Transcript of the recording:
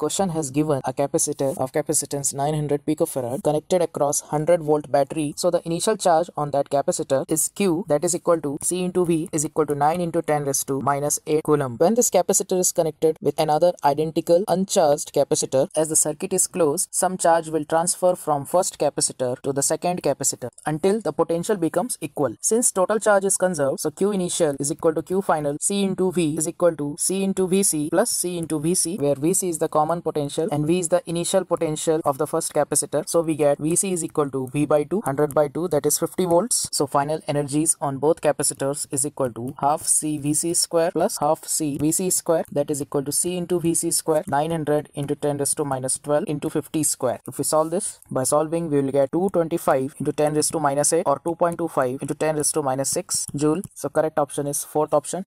question has given a capacitor of capacitance 900 picofarad connected across 100 volt battery. So the initial charge on that capacitor is Q, that is equal to C into V is equal to 9 × 10⁻⁸ coulomb. When this capacitor is connected with another identical uncharged capacitor, as the circuit is closed, some charge will transfer from first capacitor to the second capacitor until the potential becomes equal. Since total charge is conserved, so Q initial is equal to Q final, C into V is equal to C into Vc plus C into Vc, where Vc is the common potential and V is the initial potential of the first capacitor. So we get Vc is equal to V by 2, 100 by 2, that is 50 volts. So final energies on both capacitors is equal to half C Vc square plus half C Vc square, that is equal to C into Vc square 900 × 10⁻¹2 into 50 square. If we solve this, by solving we will get 225 × 10⁻⁸ or 2.25 × 10⁻⁶ joule. So correct option is 4th option.